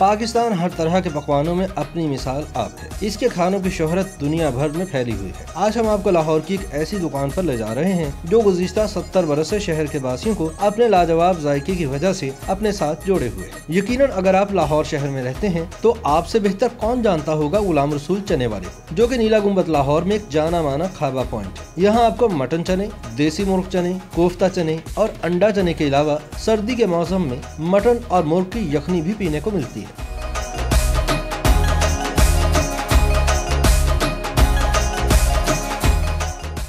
पाकिस्तान हर तरह के पकवानों में अपनी मिसाल आप है। इसके खानों की शोहरत दुनिया भर में फैली हुई है। आज हम आपको लाहौर की एक ऐसी दुकान पर ले जा रहे हैं जो गुज़िश्ता 70 बरस से शहर के वासियों को अपने लाजवाब जायके की वजह से अपने साथ जोड़े हुए है। यकीनन अगर आप लाहौर शहर में रहते हैं तो आपसे बेहतर कौन जानता होगा गुलाम रसूल चने वाले को, जो कि नीला गुम्बद लाहौर में एक जाना माना खाबा पॉइंट है। यहाँ आपको मटन चने, देसी मुर्ग चने, कोफ्ता चने और अंडा चने के अलावा सर्दी के मौसम में मटन और मुर्ग की यखनी भी पीने को मिलती है।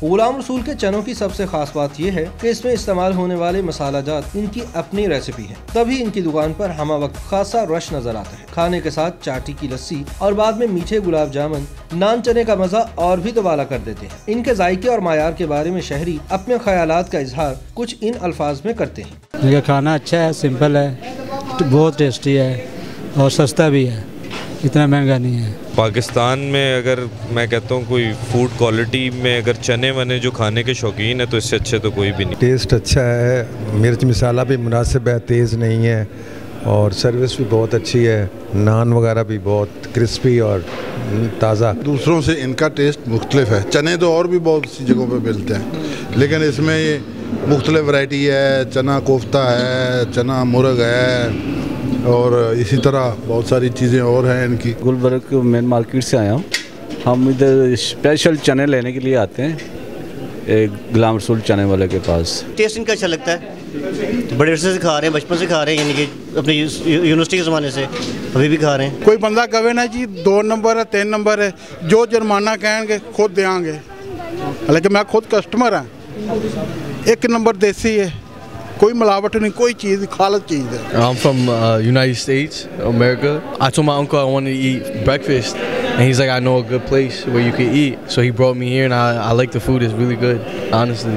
गुलाम रसूल के चनों की सबसे खास बात यह है कि इसमें इस्तेमाल होने वाले मसाला जात इनकी अपनी रेसिपी है, तभी इनकी दुकान पर हमा वक्त खासा रश नजर आता है। खाने के साथ चाटी की लस्सी और बाद में मीठे गुलाब जामुन नान चने का मजा और भी दुबाला कर देते हैं। इनके जायके और मायार के बारे में शहरी अपने ख्यालात का इजहार कुछ इन अल्फाज में करते हैं। इनका खाना अच्छा है, सिंपल है, बहुत टेस्टी है और सस्ता भी है, इतना महंगा नहीं है। पाकिस्तान में अगर मैं कहता हूँ कोई फूड क्वालिटी में अगर चने वने जो खाने के शौकीन है तो इससे अच्छे तो कोई भी नहीं। टेस्ट अच्छा है, मिर्च मसाला भी मुनासिब है, तेज़ नहीं है और सर्विस भी बहुत अच्छी है। नान वगैरह भी बहुत क्रिस्पी और ताज़ा। दूसरों से इनका टेस्ट मुख्तलिफ है। चने तो और भी बहुत सी जगहों पर मिलते हैं लेकिन इसमें मुख्तलिफ वैरायटी है। चना कोफ्ता है, चना मुर्ग है और इसी तरह बहुत सारी चीज़ें और हैं इनकी। गुलबर्ग के मेन मार्केट से आया हूँ, हम इधर स्पेशल चने लेने के लिए आते हैं एक गुलाम रसूल चने वाले के पास। टेस्ट इनका अच्छा लगता है, बड़े अरसे से खा रहे हैं, बचपन से खा रहे हैं, यानी कि अपने यूनिवर्सिटी के ज़माने से अभी भी खा रहे हैं। कोई बंदा कहे ना जी 2 नंबर है 3 नंबर है, जो जुर्माना कहेंगे खुद देंगे, हालांकि मैं खुद कस्टमर हूँ। 1 नंबर देसी है, कोई मिलावट नहीं, कोई चीज़ खालस चीज़ है। I'm from United States, America. I told my uncle I wanted to eat breakfast, and he's like, I know a good place where you can eat. So he brought me here, and I like the food. It's really good, honestly.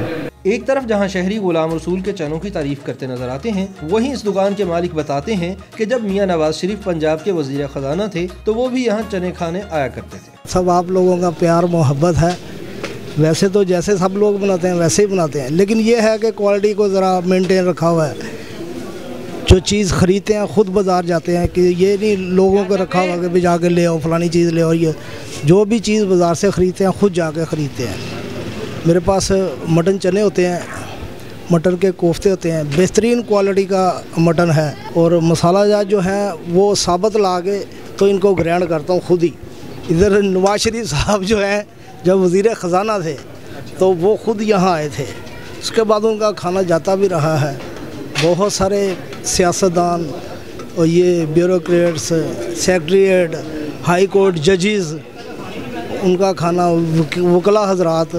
एक तरफ जहां शहरी गुलाम रसूल के चनों की तारीफ करते नजर आते हैं, वहीं इस दुकान के मालिक बताते हैं कि जब मियां नवाज शरीफ पंजाब के वजीर खजाना थे तो वो भी यहाँ चने खाने आया करते थे। सब आप लोगों का प्यार मोहब्बत है, वैसे तो जैसे सब लोग बनाते हैं वैसे ही बनाते हैं, लेकिन ये है कि क्वालिटी को ज़रा मेंटेन रखा हुआ है। जो चीज़ ख़रीदते हैं ख़ुद बाज़ार जाते हैं, कि ये नहीं लोगों को रखा हुआ कि भी जाके ले आओ फलानी चीज़ ले आओ। ये जो भी चीज़ बाज़ार से ख़रीदते हैं ख़ुद जाके ख़रीदते हैं। मेरे पास मटन चने होते हैं, मटन के कोफ्ते होते हैं, बेहतरीन क्वालिटी का मटन है और मसाला जात जो हैं वो साबत ला के तो इनको ग्रैंड करता हूँ खुद ही। इधर नवाज शरीफ साहब जो हैं जब वज़ीर ख़जाना थे तो वो ख़ुद यहाँ आए थे, उसके बाद उनका खाना जाता भी रहा है। बहुत सारे सियासतदान और ये ब्यूरोक्रेट्स, सेक्रट्रिएट, हाई कोर्ट जजेस, उनका खाना, वकला हजरात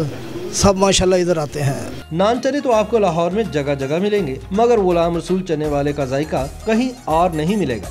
सब माशाल्लाह इधर आते हैं। नान चने तो आपको लाहौर में जगह जगह मिलेंगे, मगर गुलाम रसूल चने वाले का जायका कहीं और नहीं मिलेगा।